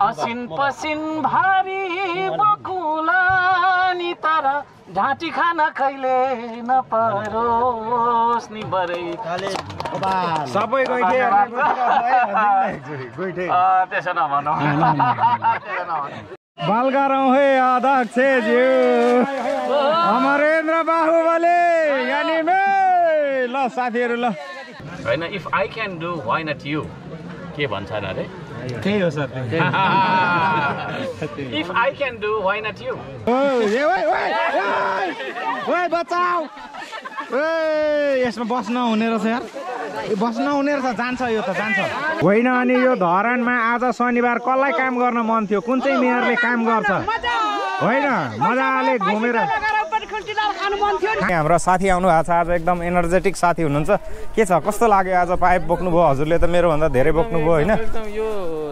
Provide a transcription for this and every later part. असिन पसिन भारी बकुलानी तर झाँटी खाना खैले नपरोस् नि बरै सबै गइथे त्यसो नभनौ बालगारौँ हे अध्यक्षज्यू अमरेन्द्र बाहु वाले यानी मे ल साथीहरु ल हैन if I can do why not you के भन्छन् अरे त्यही हो sir if I can do why not you ए ओइ ओइ ओइ बचाऊ ए यसमा बस्न हुने रहेछ यार बस्न हुने रहेछ जान्छ यो त जान्छ होइन अनि यो धरानमा आज शनिबार कसलाई काम गर्न मन थियो कुन चाहिँ मेयरले काम गर्छ होइन मजाले घुमेर हाम्रो साथी आउनु भएको छ आज एकदम एनर्जेटिक साथी हुनुहुन्छ के छ कस्तो लाग्यो आज पाइप बोक्नु भयो हजुरले त मेरो भन्दा धेरै बोक्नु भयो हैन एकदम यो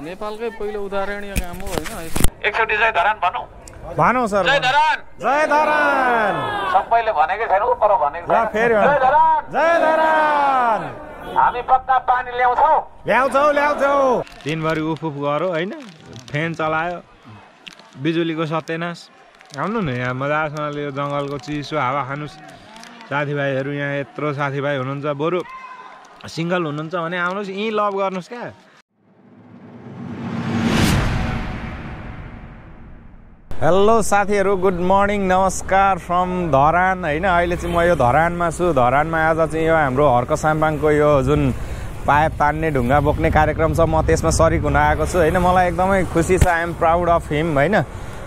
नेपालकै पहिलो उदाहरणीय काम हो हैन एकचोटी जय धरान भनौ भनौ सर जय धरान सबैले भनेकै छैन पर भनेको ल फेरि जय धरान हामी पक्का पानी ल्याउँछौ ल्याउँछौ दिनभरि उफुफ गरो हैन फ्यान चलायो बिजुलीको सत्यनाश आउनु न यहाँ मजासँगले यो जङ्गलको चिसो हावा खानुस् साथीभाइहरू यहाँ यत्रो साथीभाइ हुनुहुन्छ बरु सिङ्गल हुनुहुन्छ भने आउनुस् यहीँ लभ गर्नुस् क्या हेलो साथीहरू गुड मर्निङ नमस्कार फ्रम धरान हैन अहिले चाहिँ म यो धरानमा छु धरानमा आज चाहिँ यो हाम्रो हर्क साम्बाङको यो जुन पाइप तान्ने ढुङ्गा बोक्ने कार्यक्रम छ म त्यसमा सरिक हुन आएको छु हैन मलाई एकदमै खुसी छ I am proud of him हैन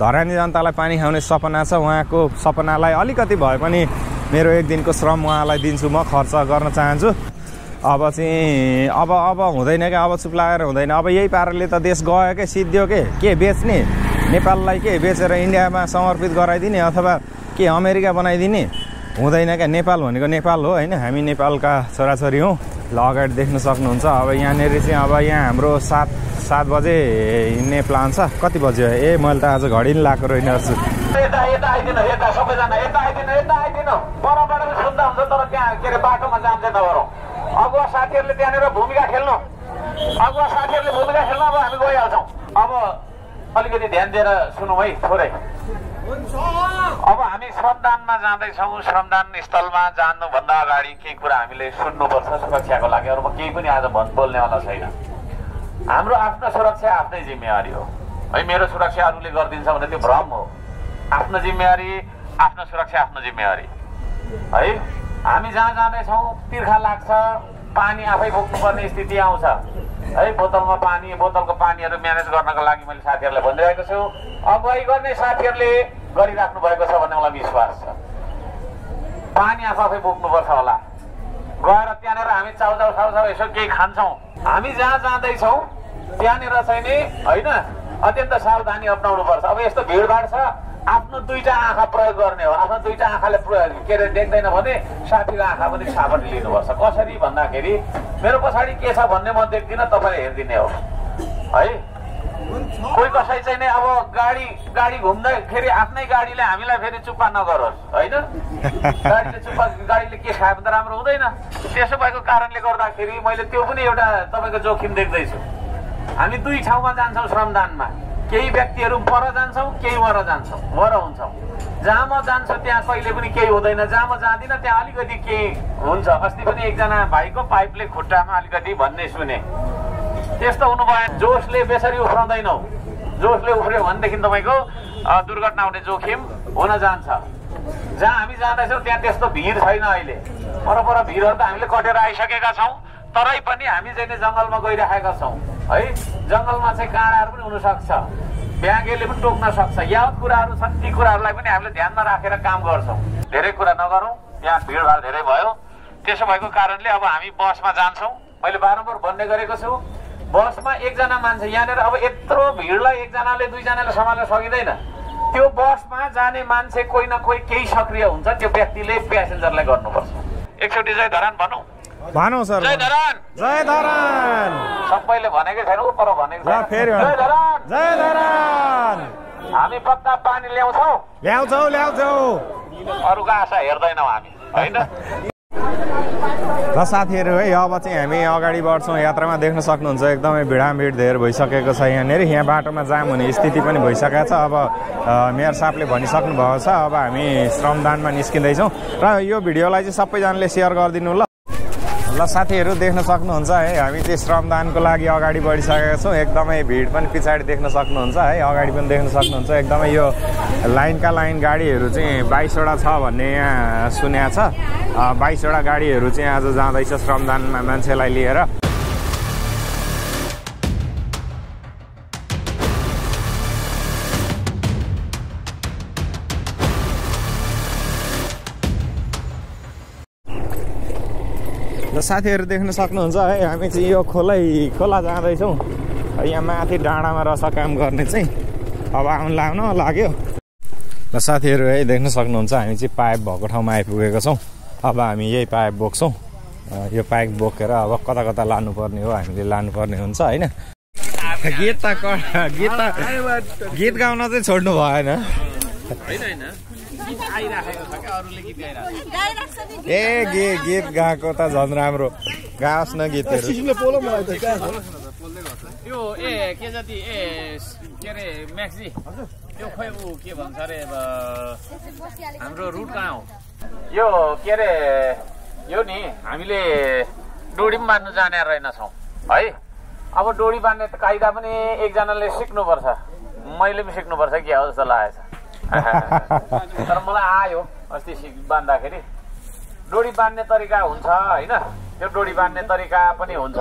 धरानी जनतालाई पानी खाउने सपना छ उहाँको सपनालाई अलिकति भए पनि मेरो एक दिनको श्रम उहाँलाई दिन्छु म खर्च गर्न चाहन्छु अब चाहिँ अब हुँदैन के अब चुप लागेर हुँदैन अब यही पाराले त देश गयो के सिद्धियो के बेच्ने नेपाललाई के बेचेर इन्डियामा समर्पित गराइदिने अथवा के अमेरिका बनाइदिने हुँदैन के नेपाल भनेको नेपाल हो हैन हामी नेपालका छोराछोरी हौं ल अगाडि देख्न सक्नुहुन्छ अब यहाँनेरि चाहिँ अब यहाँ हाम्रो सात बजे हिँड्ने प्लान छ कति बज्यो ए मैले त आज घडी नि लाएको रहेन रहेछु यता आइदिनु यता सबैजना यता आइदिनु परबाट सुन्दा हुन्छ तर त्यहाँ के रे बाटोमा जाम चाहिँ नगरौं अगुवा साथीहरुले त्यहाँनेर भूमिका खेल्नु अब हामी गइहाल्छौं अब अलिकति ध्यान दिएर सुनौ है थोरै अब हामी श्रमदानमा जाँदै छौं श्रमदान स्थलमा जानु भन्दा अगाडि केही कुरा हामीले सुन्नुपर्छ सुरक्षाको लागि अरु म केही पनि आज बोल्नेवाला छैन हाम्रो आफ्नो सुरक्षा आफ्नै जिम्मेवारी हो है मेरो सुरक्षा अरूले गर्दिन्छ भने त्यो भ्रम हो आफ्नो जिम्मेवारी आफ्नो सुरक्षा आफ्नो जिम्मेवारी है हामी जहाँ जाँदैछौँ तिर्खा लाग्छ पानी आफै बोक्नुपर्ने स्थिति आउँछ है बोतलमा पानी बोतलको पानीहरू म्यानेज गर्नको लागि मैले साथीहरूलाई भनिरहेको छु अगुवाई गर्ने साथीहरूले गरिराख्नु भएको छ भन्ने मलाई विश्वास छ पानी आफै बोक्नुपर्छ होला गएर त्यहाँनिर हामी चाउचाउ यसो केही खान्छौँ हामी जहाँ जाँदैछौँ त्यहाँनिर चाहिँ नि होइन अत्यन्त सावधानी अप्नाउनु पर्छ अब यस्तो भिडभाड छ आफ्नो दुईटा आँखा प्रयोग गर्ने हो आफ्नो दुईटा आँखाले प्रयोग के अरे देख्दैन भने साथीको आँखा पनि छापटी लिनुपर्छ कसरी भन्दाखेरि मेरो पछाडि के छ भन्ने म देख्दिनँ तपाईँले हेरिदिने हो है कोही कसै चाहिँ नि अब गाडी घुम्दाखेरि आफ्नै गाडीले हामीलाई फेरि चुप्पा नगरोस् होइन गाडीले के खायो भने त राम्रो हुँदैन त्यसो भएको कारणले गर्दाखेरि मैले त्यो पनि एउटा तपाईँको जोखिम देख्दैछु हामी दुई ठाउँमा जान्छौँ श्रमदानमा केही व्यक्तिहरू पर जान्छौँ केही वर हुन्छौँ जहाँ म जान्छु त्यहाँ कहिले पनि केही हुँदैन जहाँ म जाँदिनँ त्यहाँ अलिकति केही हुन्छ अस्ति पनि एकजना भाइको पाइपले खुट्टामा अलिकति भन्ने सुने त्यस्तो हुनु भएन जोसले बेसरी उफ्राउँदैनौ जोसले उफ्रियो भनेदेखि तपाईँको दुर्घटना हुने जोखिम हुन जान्छ जहाँ हामी जाँदैछौँ त्यहाँ त्यस्तो भिड छैन अहिले परपर भिडहरू त हामीले कटेर आइसकेका छौँ तरै पनि हामी चाहिँ जङ्गलमा गइराखेका छौँ है जङ्गलमा चाहिँ काँडाहरू पनि हुनसक्छ ब्याङ्गेले पनि टोक्न सक्छ यावत कुराहरू छन् ती कुराहरूलाई पनि हामीले ध्यानमा राखेर काम गर्छौँ धेरै कुरा नगरौँ यहाँ भिडभाड धेरै भयो त्यसो भएको कारणले अब हामी बसमा जान्छौँ मैले बारम्बार भन्ने गरेको छु बसमा एकजना मान्छे यानेर अब यत्रो भिडलाई एकजनाले दुईजनाले सम्हाल्न सकिदैन। त्यो बसमा जाने मान्छे कोही न कोही केही सक्रिय हुन्छ, त्यो व्यक्तिले प्यासेन्जरलाई गर्नुपर्छ। एकचोटी जय धरान भनौं। भनौं सर। जय धरान। जय धरान। सबैले भनेकै छैन, ऊपर भनेको छैन। फेरि जय धरान। जय धरान। हामी पत्ता पानी ल्याउँछौं। ल्याउँछौं ल्याउँछौं। अरुको आशा हेर्दैनौं हामी, हैन? र साथीहरु है, अब चाहिँ हामी अगाडि बढ्छौं। यात्रामा देख्न सक्नुहुन्छ एकदमै भिडाभिड धेर भइसकेको छ। यहाँनेर यहाँ बाटोमा जाम हुने स्थिति पनि भइसकेको छ। अब मेयर साहबले भनिसक्नु भएको छ, अब हामी श्रमदानमा निस्किँदैछौँ र यो भिडियोलाई चाहिँ सबैजनाले सेयर गरिदिनु ल। साथीहरु देख्न सक्नुहुन्छ है, हामी चाहिँ श्रमदानको लागि अगाडि बढिसकेका छौँ। एकदमै भिड पनि पछाडी देख्न सक्नुहुन्छ है, अगाडि पनि देख्न सक्नुहुन्छ। एकदमै यो लाइनका लाइन गाडीहरू चाहिँ 22वटा छ भन्ने यहाँ सुनेको छ। 22वटा गाडीहरू चाहिँ आज जाँदैछ श्रमदानमा मान्छेलाई लिएर। साथीहरु देख्न सक्नुहुन्छ है, हामी चाहिँ यो खोला जाँदैछौँ। यहाँ माथि डाँडामा रसा काम गर्ने चाहिँ अब आउन लाउन लाग्यो। र साथीहरु है, देख्न सक्नुहुन्छ हामी चाहिँ पाइप भएको ठाउँमा आइपुगेका छौँ। अब हामी यही पाइप बोक्छौँ। यो पाइप बोकेर अब कता कता लानुपर्ने हो, हामीले लानुपर्ने हुन्छ, होइन? गीत गाउन चाहिँ छोड्नु भएन। ए गीत गाएको त झन् राम्रो गाओस् न गीतहरु। हाम्रो रुट कहाँ हो यो, के रे यो नि? हामीले डोरी बाँध्नु जाने रहेनछौँ है। अब डोरी बाँध्ने कायदा पनि एकजनाले सिक्नुपर्छ, मैले पनि सिक्नुपर्छ कि हो जस्तो लागेको छ। तर मलाई आयो अस्ति बाँध्दाखेरि डोरी बाँध्ने तरिका हुन्छ होइन, त्यो डोरी बाँध्ने तरिका पनि हुन्छ,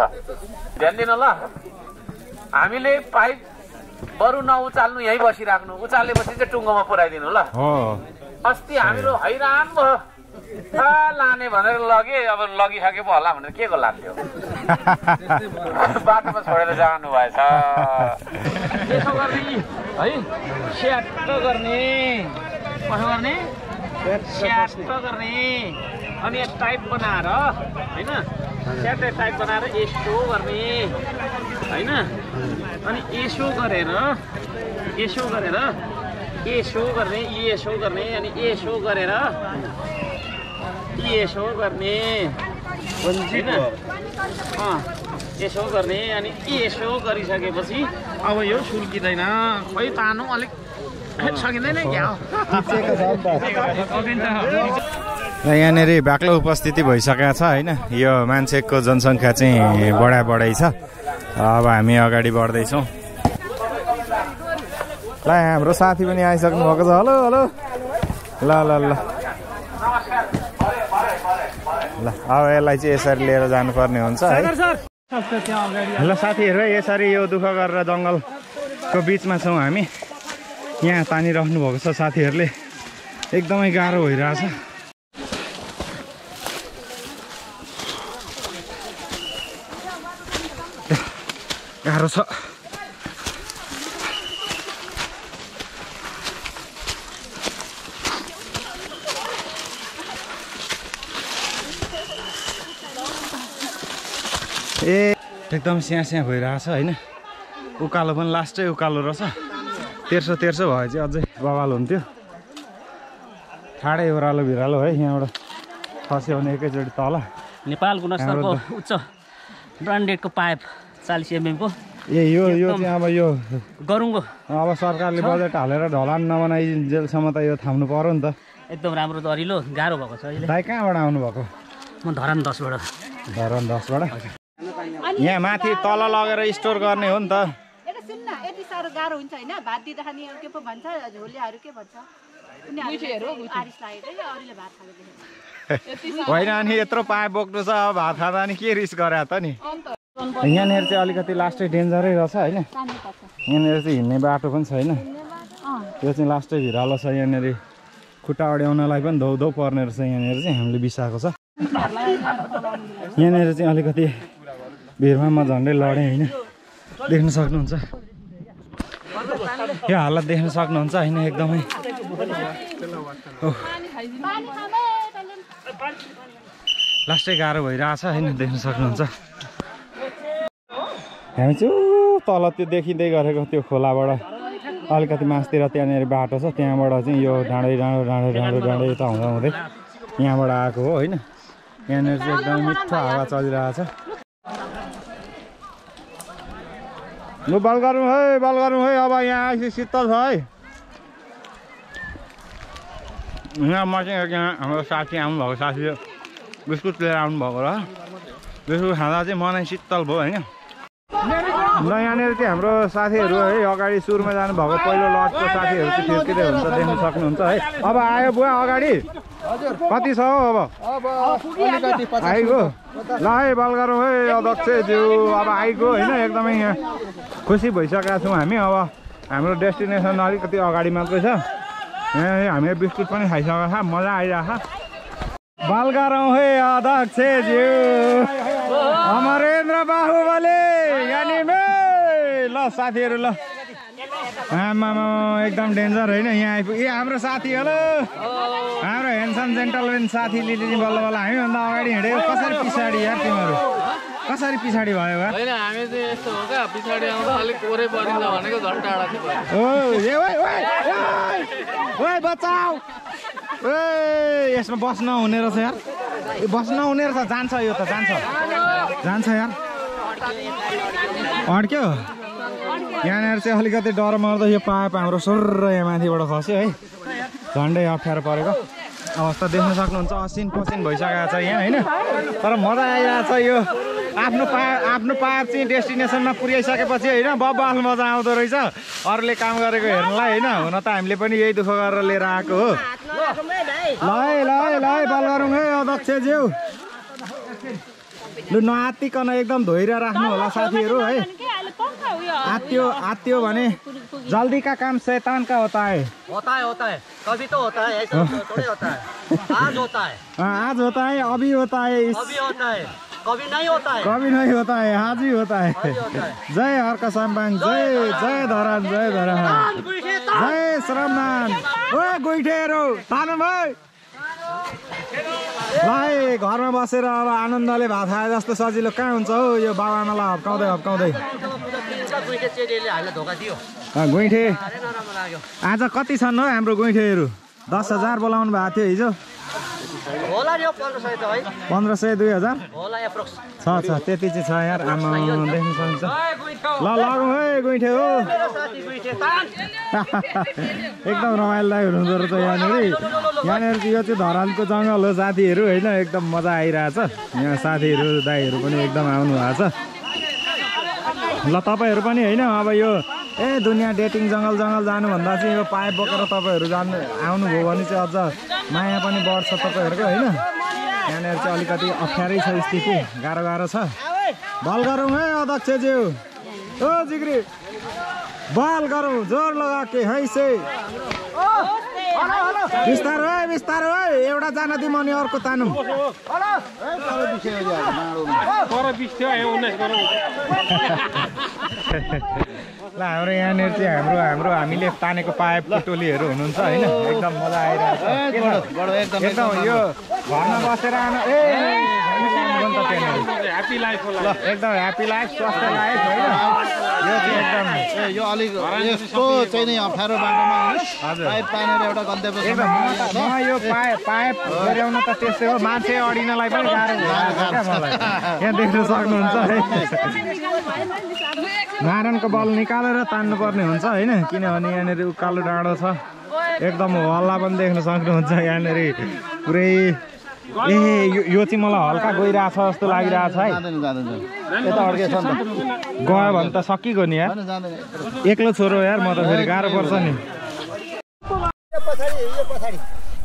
ध्यान दिनु ल। हामीले पाइप बरु नउचाल्नु, यहीँ बसिराख्नु, उचालेपछि चाहिँ टुङ्गोमा पुऱ्याइदिनु ल। अस्ति हामीहरू हैरान भयो, लाने भनेर लगे, अब लगिसके पो होला भनेर के को लाग्थ्यो, बाटोमा छोडेर जानु भएछ। यसो गर्ने है, स्याट गर्ने, कसो गर्ने? स्याट गर्ने अनि टाइप बनाएर होइन, स्याट टाइप बनाएर यसो गर्ने होइन, अनि यसो गरेर अनि यसो गर्ने यसो गर्ने अनि यसो गरिसकेपछि अब यो सुल्किँदैन। खै तानु अलिक सकिँदैन क्या हो। यहाँनिर बाक्लो उपस्थिति भइसकेको छ होइन, यो मान्छेको जनसङ्ख्या चाहिँ बढाबढै छ। अब हामी अगाडि बढ्दैछौँ। ल हाम्रो साथी पनि आइसक्नु भएको छ। Hello hello. ल ल ल ल, अब यसलाई चाहिँ यसरी लिएर जानुपर्ने हुन्छ है। ल साथीहरु यसरी यो दुःख गरेर जङ्गलको बिचमा छौँ हामी। यहाँ तानिराख्नु भएको छ साथीहरूले, एकदमै गाह्रो भइरहेछ। गाह्रो छ। ए एकदम स्यास्या भइरहेछ होइन, उकालो पनि लास्टै उकालो रहेछ। तेर्सो तेर्सो भए चाहिँ अझै बवाल हुन्थ्यो। ठाडै ओह्रालो भिरालो है, यहाँबाट खस्यो भने एकैचोटि तल। नेपाल गुणस्तरको उच्च ब्रान्डेडको पाइप 40 mm को। ए यो यो चाहिँ अब यो गरुङ्गो, अब सरकारले बजेट हालेर ढलान नबनाइजेलसम्म त यो थाम्नु पर्यो नि त। एकदम राम्रो दरिलो गाह्रो भएको छ। भाइ कहाँबाट आउनु भएको? म धरान 10बाट। धरान 10बाट यहाँ माथि तल लगेर स्टोर गर्ने हो नि त। यति साह्रो गाह्रो हुन्छ होइन, भात दिँदाखेरि के पो भन्छ, झोलियाहरू के भन्छ, होइन? अनि यत्रो पाइप बोक्नु छ, भात खाँदा अनि के रिस्क गरे त नि। यहाँनिर चाहिँ अलिकति लास्टै डेन्जरै रहेछ होइन, यहाँनिर चाहिँ हिँड्ने बाटो पनि छैन। यो चाहिँ लास्टै भिरालो छ। यहाँनिर खुट्टा अड्याउनलाई पनि धौधौ पर्ने रहेछ। यहाँनिर चाहिँ हामीले बिसाएको छ। यहाँनिर चाहिँ अलिकति भिरमा म झन्डै लडेँ होइन, देख्न सक्नुहुन्छ। यो हालत देख्न सक्नुहुन्छ हैन एकदमै। लास्टै गाह्रो भइराछ हैन देख्न सक्नुहुन्छ। हामी चाहिँ तल त्यो देखिदै गरेको त्यो खोलाबाट अलिकति मासतिर त्यहाँनेर बाटो छ, त्यहाँबाट चाहिँ यो डाँडै डाँडो डाँडो डाँडो डाँडो यता हुँदा हुँदै यहाँबाट आएको हो हैन। यहाँनेर चाहिँ एकदम मिठो हावा चलिरहेछ। लु बाल गरौँ है अब यहाँ आएपछि शीतल छ है। यहाँ म चाहिँ यहाँ हाम्रो साथी आउनुभएको साथीले बिस्कुट लिएर आउनुभएको र बिस्कुट खाँदा चाहिँ मनै शीतल भयो होइन। ल यहाँनिर चाहिँ हाम्रो साथीहरू है अगाडि सुरुमा जानुभएको पहिलो लटको साथीहरू चाहिँ फिर्किँदै हुन्छ देख्न सक्नुहुन्छ है। अब आयो बुवा अगाडि कति छ हौ अब आइगयो। ल है बल गरौँ है अध्यक्षज्यू अब आइगयो होइन। एकदमै यहाँ खुसी भइसकेका छौँ हामी। अब हाम्रो डेस्टिनेसन अलिकति अगाडि मात्रै छ। यहाँ हामीले बिस्कुट पनि खाइसकेको छ, मजा आइरहेको छ। बल गरौँ है अध्यक्षज्यू अमरेन्द्र बाहुले यहाँनिर। ल साथीहरू ल आमा एकदम डेन्जर होइन यहाँ आइपुग्यो। ए हाम्रो साथी हो ल हाम्रो हेन्डसम जेन्टलमेन साथीले बल्ल बल्ल हामीभन्दा अगाडि हिँड्यो। कसरी पछाडि यार तिमीहरू कसरी पछाडि भयो यार? हैन हामी चाहिँ यस्तो हो क्या पछाडि आउँदा अलिक कोरै परिन्छ भनेको झट्टाडा थियो। ओ ए ओइ ओइ ओइ बचाऊ ए यसमा बस्न हुने रहेछ यार। ए बस्न हुने रहेछ जान्छ यो त जान्छ जान्छ यार अड्क्यो। यहाँनिर चाहिँ अलिकति डर मर्दो यो पाइप हाम्रो सोर्र यहाँ माथिबाट खस्यो है, झन्डै अप्ठ्यारो परेको अवस्था देख्न सक्नुहुन्छ। असिन पसिन भइसकेको छ यहाँ होइन, तर मजा आइरहेछ। यो आफ्नो पाइप चाहिँ डेस्टिनेसनमा पुर्याइसकेपछि होइन बब्बाल मजा आउँदो रहेछ। अरूले काम गरेको हेर्नलाई होइन, हुन त हामीले पनि यही दुःख गरेर लिएर आएको हो। लै लै लै बल गरौँ है अध्यक्षज्यू। लु नआत्तिकन एकदम धोइरा राख्नु होला साथीहरू है। आत्यो आत्यो भने जल्दी का काम शैतान का होता है कभी तो होता है, ऐसा थोड़ी होता है अभी होता है कभी नहीं होता है आज ही होता है। जय हर्क सम्मान, जय धरान, जय धरान, जय श्रमदान। ओ गुइठेरो तानु भाइ भाइ घरमा बसेर अब आनन्दले भात खाए जस्तो सजिलो कहाँ हुन्छ हौ। यो बाबाआमालाई हप्काउँदै गुइठे आज कति छन् हौ हाम्रो गुइठेहरू? 10,000 बोलाउनु भएको थियो हिजो, 1,500 2,000 छ त्यति चाहिँ छ यार। आमा देख्न सक्छ। ल लगौँ है गुइठे हो। एकदम रमाइलोदायक हुनुहुँदो रहेछ यहाँनिर। यो चाहिँ धरानको जङ्गल हो साथीहरू होइन। एकदम मजा आइरहेछ। यहाँ साथीहरू दाईहरू पनि एकदम आउनु भएको छ। ल तपाईँहरू पनि होइन अब यो दुनियाँ डेटिङ जङ्गल जानुभन्दा चाहिँ यो पाइप बोकेर तपाईँहरू जानु आउनुभयो भने चाहिँ अझ माया पनि बढ्छ तपाईँहरूको होइन। यहाँनिर चाहिँ अलिकति अप्ठ्यारै छ स्थिति, गाह्रो छ। बल गरौँ है अध्यक्षज्यू। ओ जिग्री बल गरौँ जोर लगा के हैसे बिस्तारो है एउटा जान दिउँ अनि अर्को तानु। ल हाम्रो यहाँनिर चाहिँ हामीले तानेको पाइपको टोलीहरू हुनुहुन्छ होइन। एकदम मजा आइरहेको छ एकदम। यो घरमा बसेर आउनु एकदम ह्याप्पी लाइफ स्वस्थ लाइफ होइन। यो चाहिँ एकदम यो अलिक यस्तो चाहिँ नि अप्ठ्यारो बाटोमा पाइप तानेर एउटा गन्तव्य यो पाइप गऱ्याउन त त्यस्तै हो, मान्छे अडिनलाई पनि गाह्रो मलाई। यहाँ देख्न सक्नुहुन्छ है नारायणको बल निकालेर तान्नुपर्ने हुन्छ होइन, किनभने यहाँनिर उकालो डाँडो छ। एकदम हल्ला पनि देख्न सक्नुहुन्छ यहाँनिर पुरै। ए यो चाहिँ मलाई हल्का गइरहेछ जस्तो लागिरहेछ है। गयो भने त सकिगयो नि यार, एक्लो छोरो यार म त फेरि गाह्रो पर्छ नि।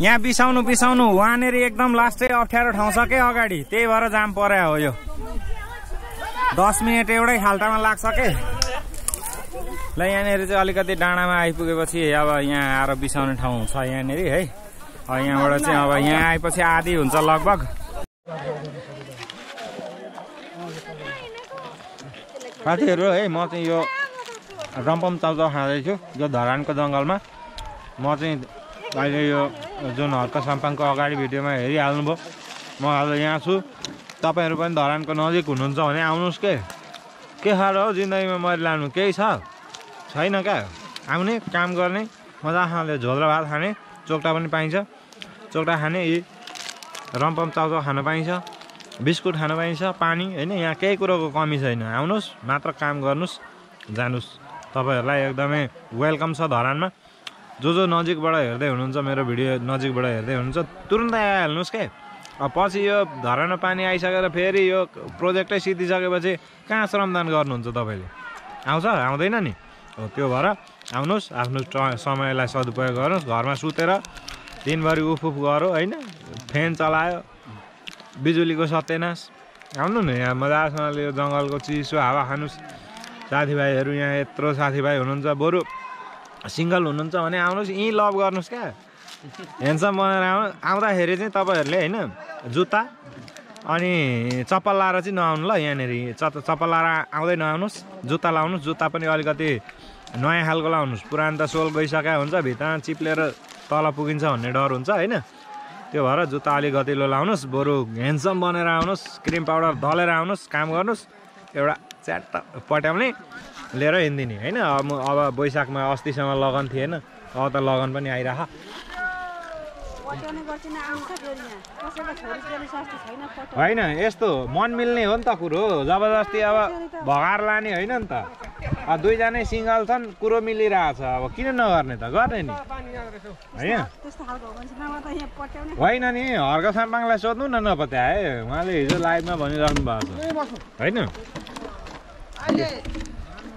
यहाँ बिसाउनु वहाँनिर एकदम लास्टै अप्ठ्यारो ठाउँ छ के अगाडि, त्यही भएर जाम पर्या हो। यो 10 मिनट एउटै खाल्टामा लाग्छ के। ल यहाँनिर चाहिँ अलिकति डाँडामा आइपुगेपछि अब यहाँ आएर बिसाउने ठाउँ छ यहाँनिर है। यहाँबाट चाहिँ अब यहाँ आएपछि आधी हुन्छ लगभग। साथीहरु है म चाहिँ यो रम्पम चाउचाउ खादै छु यो धरानको जंगलमा म चाहिँ अहिले यो जुन हर्क सम्पाङको अगाडि भिडियोमा हेरिहाल्नु भो म आज यहाँ छु तपाईहरु पनि धरानको नजिक हुनुहुन्छ भने आउनुस् के खाएर हो जिन्दगीमा मैले लानु केही छैन का आउने काम गर्ने मजाले झोल र भात खाने चोक्टा पनि पाइन्छ चोक्टा खाने यी रम्पम चाउचाउ खान पाइन्छ बिस्कुट खान पाइन्छ पानी हैन यहाँ केही कुराको कमी छैन आउनुस् मात्र काम गर्नुस् जानुस् तपाईहरुलाई एकदमै वेलकम छ धरानमा जो जो नजिकबाट हेर्दै हुनुहुन्छ मेरो भिडियो नजिकबाट हेर्दै हुनुहुन्छ तुरुन्तै आइहाल्नुस् के पछि यो धरानमा पानी आइसकेर फेरि यो प्रोजेक्टै सिधिसकेपछि कहाँ श्रमदान गर्नुहुन्छ तपाईले आउँछ आउँदैन नि हो त्यो भएर आउनुस् आफ्नो समयलाई सदुपयोग गर्नुस् घरमा सुतेर दिनभरि उफुफ गरो हैन फ्यान चलायो बिजुलीको सत्यनाश आउनु न यहाँ मजासँगले यो जंगलको चिसो हावा खानुस् साथीभाइहरु यहाँ यत्रो साथीभाइ हुनुहुन्छ बरु सिंगल हुनुहुन्छ भने आउनुस् यही लभ गर्नुस् के हेन्सम बनेर आउँदाखेरि चाहिँ तपाईहरुले हैन जुत्ता अनि चप्पल लाएर चाहिँ नआउनु ल यहाँनेरि चप्पल लाएर आउँदै नआउनुस् जुत्ता लाउनुस् जुत्ता पनि अलिकति नयाँ खालको लाउनुस् पुरानो त सोल गइसक्या हुन्छ भित्तामा चिप्लेर तल पुगिन्छ भन्ने डर हुन्छ हैन त्यो भएर जुत्ता अलि गतिलो लाउनुस् बरु ह्यान्डसम बनेर आउनुस् क्रिम पाउडर दलेर आउनुस् काम गर्नुस् एउटा च्याट पट्याउने लिएर हिँड्दिने हैन अब बैशाखमा अस्तिसम्म लगन थिएन अब त लगन पनि आइराख होइन यस्तो मन मिल्ने हो नि त कुरो जबरजस्ती अब भगाएर लाने होइन नि त अब दुईजनै सिंगल छन् कुरो मिलिरहेछ अब किन नगर्ने त गर्ने नि होइन नि हर्क साम्पाङलाई सोध्नु न नपत्याए उहाँले हिजो लाइभमा भनिराख्नु भएको छ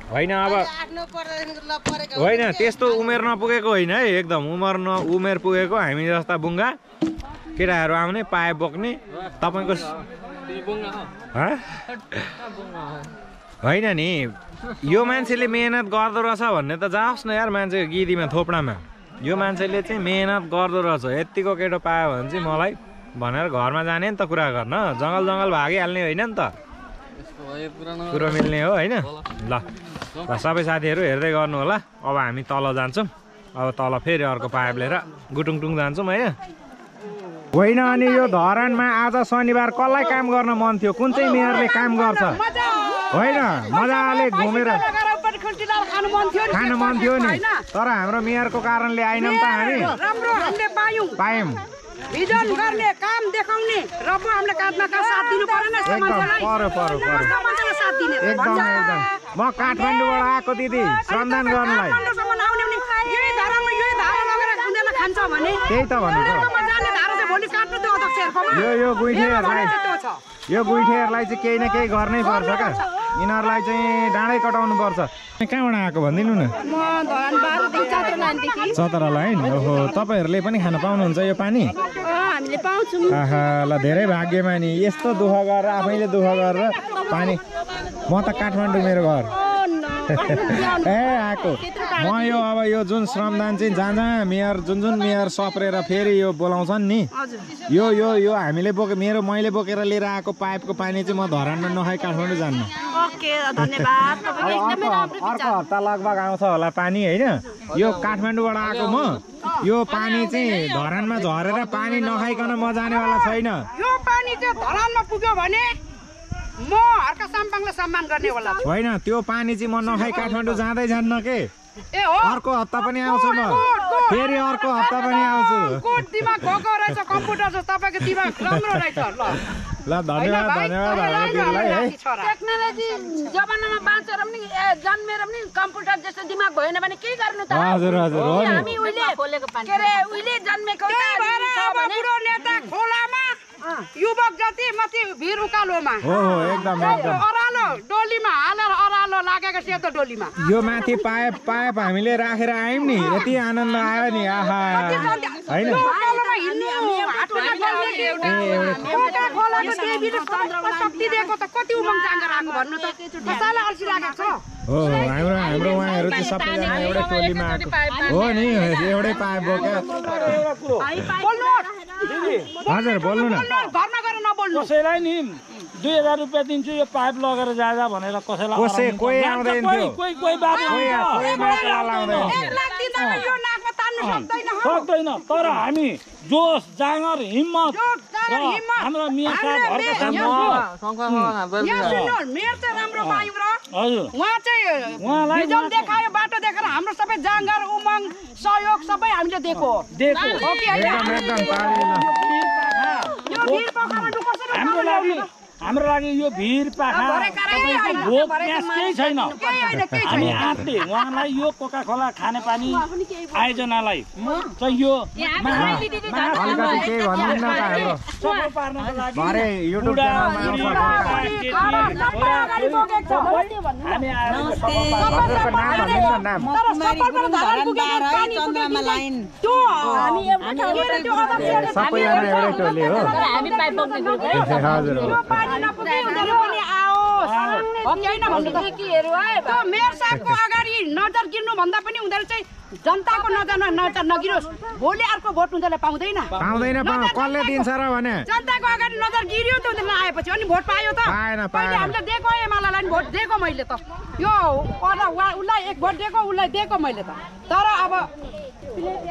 होइन होइन अब होइन त्यस्तो उमेर नपुगेको होइन है एकदम उमेर पुगेको हामी जस्ता बुङ्गा केटाहरू आउने पाए बोक्ने तपाईको होइन नि यो मान्छेले मेहनत गर्दो रहेछ भन्ने त जाओस् न यार मान्छेको गिदीमा थोप्डामा यो मान्छेले चाहिँ मेहनत गर्दो रहेछ यतिको केटो पायो भने चाहिँ मलाई भनेर घरमा जाने नि त कुरा गर्न जंगल जंगल भागिहाल्ने होइन नि त कुरो मिल्ने हो होइन ल ल सबै साथीहरु हेर्दै गर्नु होला अब हामी तल जान्छौं अब तल फेरि अर्को पाइप लिएर गुटुङटुङ जान्छौं हैन होइन अनि यो धरानमा आज शनिबार कसलाई काम गर्न मन थियो कुन चाहिँ मेयरले काम गर्छ होइन मजाले घुमेर खान मन थियो नि तर हाम्रो मेयरको कारणले आइनौं त हामी राम्रो हामीले पायौं विजन गर्ने काम देखाउने र म हामीले काठमाडौँका साथ दिनु पर्दैन समाजलाई समाजलाई साथ दिने एकदम म काठमाडौँबाट आएको दिदी श्रमदान गर्नलाई यही धारामा यही धारा लगेर खाँदैन खान्छ भने त्यही त भनेको जाने धारा चाहिँ भोलि काट्नु दियो अध्यक्षहरुकोमा यो गुइठेहरुलाई चाहिँ केही न केही गर्नै पर्छ का यिनहरुलाई चाहिँ डाँडै कटाउनु पर्छ कहाँबाट आएको भन्दिनु न म धरानबाट 17 लाइन ओहो तपाईहरुले पनि खान पाउनुहुन्छ यो पानी हामीले पाउँछौं आहा ल धेरै भाग्यमानी यस्तो दुःख गरेर आफैले दुःख गरेर पानी म त काठमाडौँ मेरो घर ए आको म यो अब यो जुन श्रमदान चाहिँ जहाँ जहाँ मेयर जुन मेयर सप्रेर फेरि यो बोलाउँछन् नि यो यो यो हामीले बोके मेरो मैले बोकेर लिएर आएको पाइपको पानी चाहिँ म धरानमा नखाइ काठमाडौँ जान्न ओके धन्यवाद तपाईको एकदमै राम्रो विचार अर्को हप्ता लगभग आउँछ होला पानी हैन यो काठमाडौँबाट आएको म यो पानी चाहिँ धरानमा झरेर पानी नखाइकन म जानेवाला छैन यो पानी चाहिँ धरानमा पुग्यो भने म हर्क साम्पाङलाई सम्मान गर्ने होला होइन त्यो पानी चाहिँ म नखाइ काठमाडौँ जाँदै जान्न के ए हो अर्को हप्ता पनि आउँछु म फेरि अर्को हप्ता पनि आउँछु कोट दिमाग गको रहेछ कम्प्युटर जस्तो तपाईको दिमाग राम्रो रहेछ ल ल धन्यवाद धन्यवाद टेक्नोलोजी जमानामा बाँचेर पनि जन्मेर पनि कम्प्युटर जस्तो दिमाग भएन भने के गर्नु त हजुर हजुर हो नि हामी उहिले खोलेको पानी के रे उहिले जन्मेको बुढो नेता खोलामा युवक जति माथि भिर उकालोमा अरालो डोलीमा हालेर अरालो लागेको सेतो डोलीमा यो माथि पाइप हामीले राखेर आयौं नि यति आनन्द आयो नि आहा हैन हाम्रो उहाँहरु चाहिँ सबैजना एउटै टोलीमा हो नि एउटै पाइप बोक्या बोल्नु हजुर बोल्नु न घरमा गएर नबोल्नु कसैलाई नि 2000 रुपैयाँ दिन्छु यो पाइप लगेर जाजा भनेर कसैलाई सक्दैन। तर हामी जोश जाँगर हिम्मत हाम्रो मिया साहब बाटो देखेर हाम्रो सबै जाँगर उमङ सहयोग सबै हामीले दिएको हो। हाम्रो लागि यो भिर पाखा भोक प्यास केही छैन। हामी आँटे उहाँलाई यो कोका खोला खाने पानी आयोजनालाई यो हामी मेयर साहबको अगाडि नजर गिर्नु भन्दा पनि उनीहरु चाहिँ जनताको नजरमा नजर नगिरोस्, भोलि अर्को भोट उनीहरुले पाउँदैन कसले दिन्छ र भने जनताको अगाडि नजर गिर्यो त उनीहरुले आएपछि अनि भोट पायो त पाएन। हामीले दिएको एमालेलाई भोट दिएको मैले त यो उलाई एक भोट दिएको उलाई दिएको मैले त। तर अब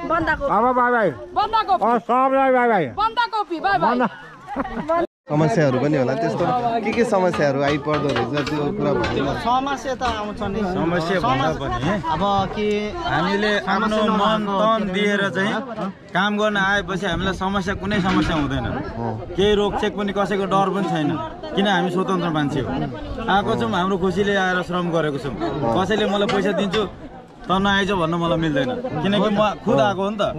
बन्दाकोपी बाइ बाइ समस्याहरु पनि होला, त्यस्तो के समस्याहरु आइपर्दो रहेछ त्यो कुरा भन्नु। समस्या त आउँछ नि, समस्या भन्दा पनि अब के हामीले आफ्नो मन तन दिएर चाहिँ काम गर्न आएपछि हामीलाई समस्या कुनै समस्या हुँदैन। केही रोकछेक पनि कसैको डर पनि छैन, किन हामी स्वतन्त्र मान्छे हो। आएको छौँ हाम्रो खुसीले आएर श्रम गरेको छौँ, कसैले मलाई पैसा दिन्छु त नआइज भन्न मलाई मिल्दैन, किनकि म खुद आएको हो नि त।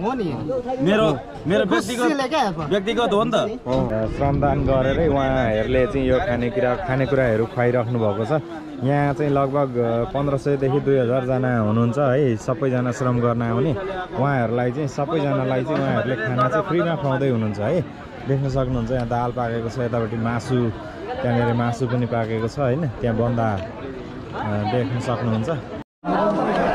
मेरो मेरो व्यक्तिगत हो नि त। श्रमदान गरेरै उहाँहरूले चाहिँ यो खानेकुराहरू खुवाइराख्नु भएको छ। यहाँ चाहिँ लगभग 1500 देखि 2000जना हुनुहुन्छ है, सबैजना श्रम गर्न आउने। उहाँहरूलाई चाहिँ सबैजनालाई चाहिँ उहाँहरूले खाना चाहिँ फ्रीमा खुवाउँदै हुनुहुन्छ है। देख्न सक्नुहुन्छ यहाँ दाल पाकेको छ, यतापट्टि मासु, त्यहाँनिर मासु पनि पाकेको छ होइन, त्यहाँ बन्दा देख्न सक्नुहुन्छ।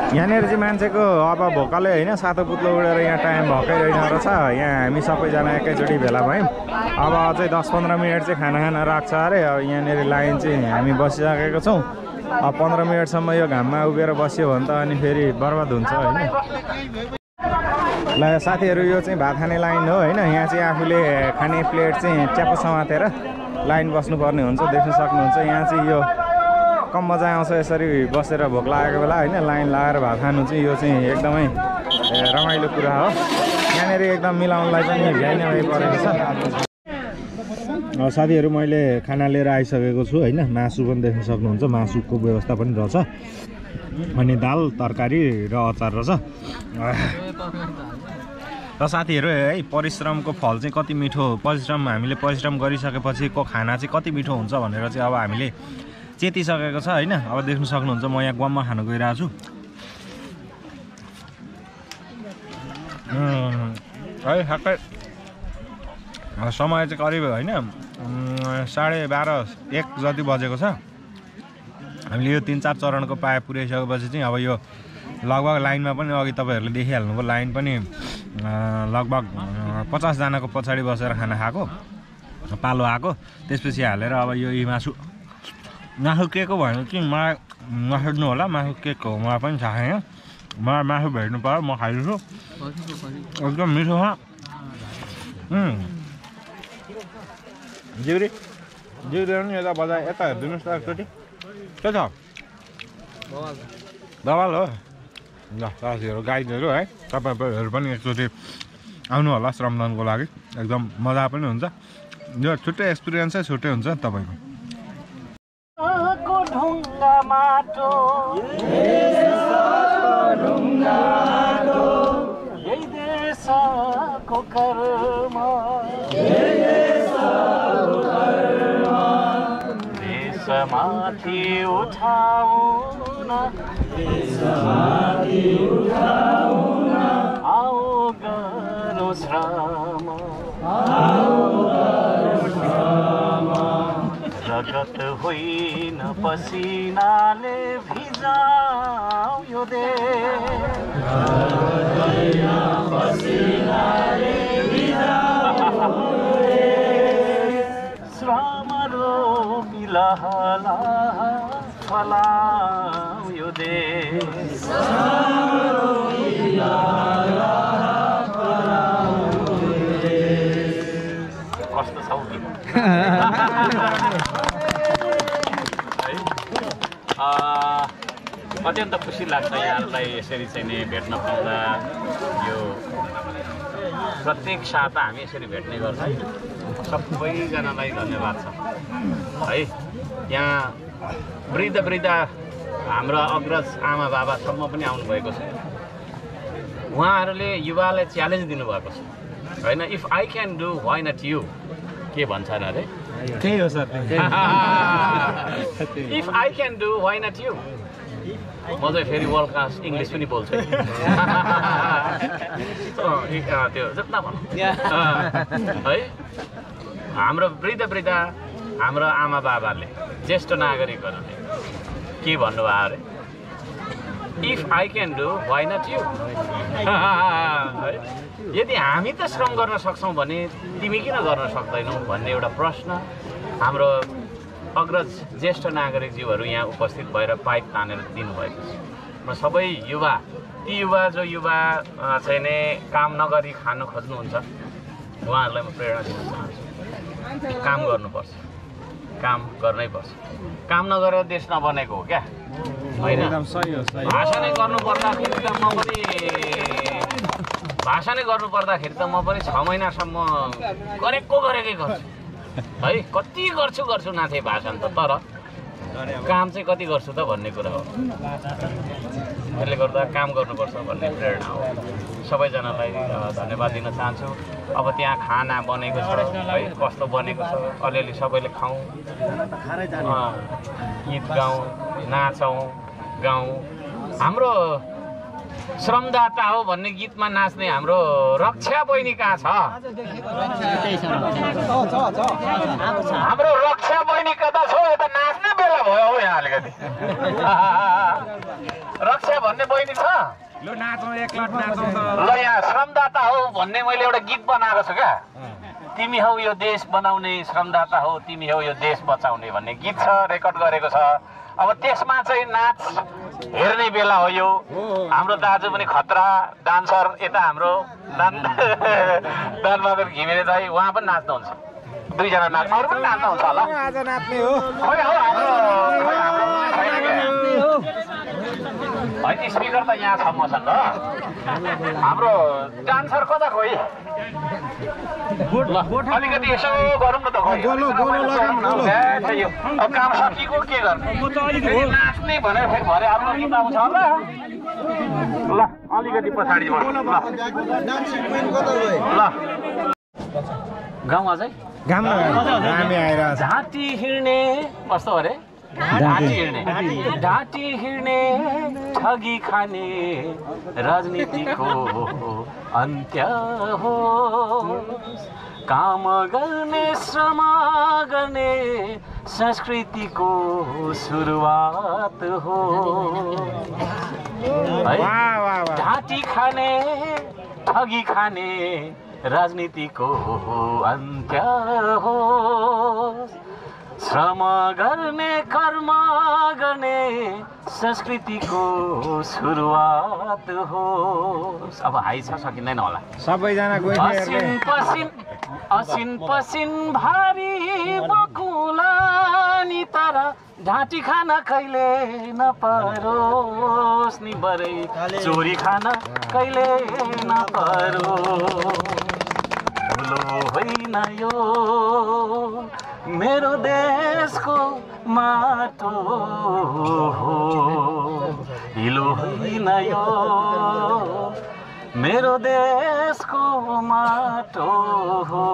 यहाँनिर चाहिँ मान्छेको अब भोकले होइन सातो पुत्लो उडेर यहाँ टाइम भएकै रहेन रहेछ। यहाँ हामी सबैजना एकैचोटि भेला भयौँ। अब चाहिँ 10-15 मिनट चाहिँ खाना राख्छ अरे। अब यहाँनिर लाइन चाहिँ हामी बसिसकेको छौँ। अब 15 मिनटसम्म यो घाममा उभिएर बस्यो भने त अनि फेरि बर्बाद हुन्छ होइन। ल साथीहरू, यो चाहिँ भात खाने लाइन हो होइन। यहाँ चाहिँ आफूले खाने प्लेट चाहिँ च्याप समातेर लाइन बस्नुपर्ने हुन्छ। देख्न सक्नुहुन्छ यहाँ चाहिँ यो कम मजा आउँछ यसरी बसेर भोक लागेको बेला होइन, लाइन लगाएर भात खानु चाहिँ यो चाहिँ एकदमै रमाइलो कुरा हो। यहाँनिर एकदम मिलाउनलाई पनि भ्याइ नै परेको छ। साथीहरू, मैले खाना लिएर आइसकेको छु होइन। मासु पनि देख्न सक्नुहुन्छ, मासुको व्यवस्था पनि रहेछ, अनि दाल तरकारी र अचार रहेछ। र साथीहरू है, परिश्रमको फल चाहिँ कति मिठो, हामीले परिश्रम गरिसकेपछिको खाना चाहिँ कति मिठो हुन्छ भनेर चाहिँ अब हामीले चेतिसकेको छ होइन। अब देख्न सक्नुहुन्छ म यहाँ गममा खान गइरहेको छु है। ठ्याक्कै समय चाहिँ करिब होइन 12:30-1 जति बजेको छ। हामीले यो 3-4 चरणको पाए पुर्याइसकेपछि चाहिँ अब यो लगभग लाइनमा पनि अघि तपाईँहरूले देखिहाल्नुभयो, लाइन पनि लगभग 50जनाको पछाडि बसेर खाना खाएको पालो आएको। त्यसपछि हालेर अब यो मासु मासु केको भन्नु चाहिँ मलाई नसोध्नु होला, मासु केको हो मलाई पनि थाहा छैन। मलाई मासु भेट्नु पर्यो म खाइदिन्छु, एकदम मिठो छ। जिउरी जिउरी पनि यता बजार यता हेरिदिनुहोस् त एकचोटि, के छ दवाल हो। ल साथीहरू, गाइडहरू है, तपाईँहरू पनि एकचोटि आउनु होला श्रमदानको लागि, एकदम मजा पनि हुन्छ। यो छुट्टै एक्सपिरियन्सै छुट्टै हुन्छ तपाईँको। माटो देशको कर्म देशमाथि उठाउन आओ गर्नु श्रम जगत होइन पसिनाले भिजाऊ यो देश श्रम रो फलाव्यो देश कस्तो छ उनीको अत्यन्त खुसी लाग्छ यहाँलाई यसरी चाहिँ नि भेट्न पाउँदा यो प्रत्येक साता हामी यसरी भेट्ने गर्छौं सबैजनालाई धन्यवाद छ है यहाँ वृद्ध वृद्ध हाम्रा अग्रज आमा बाबासम्म पनि आउनुभएको छ उहाँहरूले युवालाई च्यालेन्ज दिनुभएको छ हैन if I can do why not you के भन्छन् अरे त्यही हो sir if I can do why not you म चाहिँ फेरि वर्ल्ड क्लास इंग्लिश पनि बोल्छु त्यो जत्ता भनौँ है हाम्रो वृद्ध वृद्ध हाम्रो आमा बाबाले ज्येष्ठ नागरिकहरूले के भन्नुभयो अरे if I can do why not you यदि हामी त श्रम गर्न सक्छौं भने तिमी किन गर्न सक्दैनौ भन्ने एउटा प्रश्न हाम्रो अग्रज ज्येष्ठ नागरिकज्यूहरू यहाँ उपस्थित भएर पाइप तानेर दिनुभएको छ म सबै युवा ती युवा जो युवा चाहिँ नि काम नगरी खान खोज्नुहुन्छ उहाँहरूलाई म प्रेरणा दिन चाहन्छु काम गर्नुपर्छ काम गर्नै पर्छ काम नगरेर देश नबनेको हो क्या हैन भाषा नै गर्नुपर्दाखेरि त म पनि भाषा नै गर्नुपर्दाखेरि त म पनि 6 महिनासम्म गरेकै गर्छु है कति गर्छु नाथे भाषा त तर काम चाहिँ कति गर्छु त भन्ने कुरा हो त्यसले गर्दा काम गर्नुपर्छ भन्ने प्रेरणा हो सबैजनालाई धन्यवाद दिन चाहन्छु अब त्यहाँ खाना बनेको छ है कस्तो बनेको छ अलिअलि सबैले खाउँ गीत गाउँ नाचौँ गाउँ हाम्रो श्रमदाता हो भन्ने गीतमा नाच्ने हाम्रो रक्षा बहिनी कहाँ छ हाम्रो रक्षा बहिनी कता छ यता नाच्ने बेला भयो हौ यहाँ अलिकति रक्षा भन्ने बहिनी छ ल नाचौँ एकलट नाचौँ ल यहाँ श्रमदाता हो भन्ने मैले एउटा गीत बनाएको छु क्या तिमी हौ यो देश बनाउने श्रमदाता हो तिमी हौ यो देश बचाउने भन्ने गीत छ रेकर्ड गरेको छ अब त्यसमा चाहिँ नाच हेर्ने बेला हो यो हाम्रो दाजु पनि खतरा डान्सर यता हाम्रो दानबहादुर घिमिरे दाई उहाँ पनि नाच्नुहुन्छ दुईजना नाच्नु अरू पनि नाच्नुहुन्छ होला आज नाच्ने हो होइन स्पिकर त यहाँ छ मसँग हाम्रो डान्सर कता खोइ अलिकति यसो गरौँ न त अब काम सकिएको के गर्ने नाच्ने भनेर फेरि भरे आफ्नो गीत आउँछ होला ल अलिकति पछाडि ल गाउँ अझै झाँटी हिँड्ने कस्तो अरे ढाँटी हिँड्ने ठगी खाने राजनीतिको अन्त्य हो काम गर्ने श्रम गर्ने संस्कृतिको सुरुवात हो ढाँटी खाने ठगी खाने राजनीतिको अन्त्य हो श्रम गर्ने कर्म गर्ने संस्कृतिको सुरुवात हो अब हाई छ सकिँदैन होला सबैजना गए असिन पसिन भारी बकुलानी तर ढाँटी खान कहिले नपरोस् नि बरै चोरी खान कहिले नपरोस् भुलो होइन यो मेरो देशको माटो हो हिलो होइन यो मेरो देशको माटो हो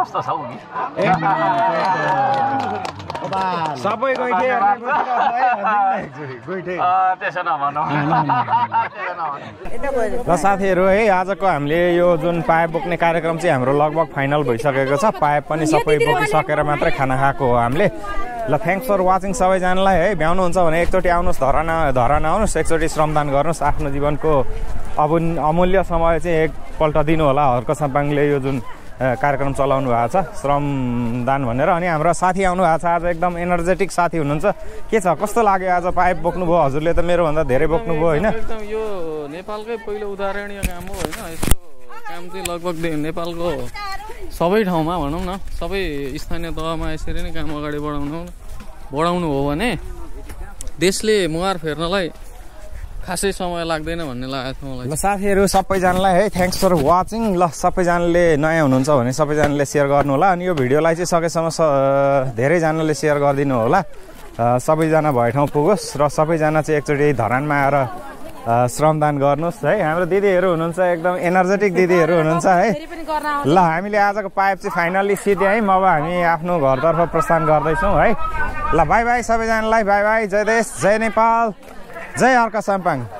कस्तो छ नि सबै र साथीहरू है आजको हामीले यो जुन पाइप बोक्ने कार्यक्रम चाहिँ हाम्रो लगभग फाइनल भइसकेको छ पाइप पनि सबै बोकिसकेर मात्रै खाना खाएको हो हामीले ल थ्याङ्क्स फर वाचिङ सबैजनालाई है भ्याउनुहुन्छ भने एकचोटि आउनुहोस् धरान आउनुहोस् एकचोटि श्रमदान गर्नुहोस् आफ्नो जीवनको अब अमूल्य समय चाहिँ एकपल्ट दिनु होला हर्क सापाङले यो जुन कार्यक्रम चलाउनु भएको छ श्रमदान भनेर। अनि हाम्रो साथी आउनु भएको छ आज, एकदम एनर्जेटिक साथी हुनुहुन्छ। के छ, कस्तो लाग्यो आज पाइप बोक्नुभयो? हजुरले त मेरो भन्दा धेरै बोक्नुभयो हैन? एकदम यो नेपालकै पहिलो उदाहरणीय काम हो हैन। यस्तो काम चाहिँ लगभग नेपालको सबै ठाउँमा भनौँ न, सबै स्थानीय तहमा यसरी नै काम अगाडि बढाउनु हो भने देशले मुहार फेर्नलाई खासै समय लाग्दैन भन्ने लागेको छ मलाई। ल साथीहरु सबैजनालाई है थ्यांक्स फर वाचिङ। ल सबैजनाले नयाँ हुनुहुन्छ भने सबैजनाले सेयर गर्नु होला, अनि यो भिडियोलाई चाहिँ सकेसम्म धेरैजनाले सेयर गरिदिनु होला, सबैजना भए ठाउँ पुगोस् र सबैजना चाहिँ एकचोटि धरानमा आएर श्रमदान गर्नुहोस् है। हाम्रो दिदीहरु हुनुहुन्छ, एकदम एनर्जेटिक दिदीहरु हुनुहुन्छ है। ल हामीले आजको पाइप चाहिँ फाइनली सिध्यायौँ, अब हामी आफ्नो घरतर्फ प्रस्थान गर्दैछौँ है। ल बाई बाई सबैजनालाई, बाई बाई, जय देश, जय नेपाल, जय अर्का साम्पाङ।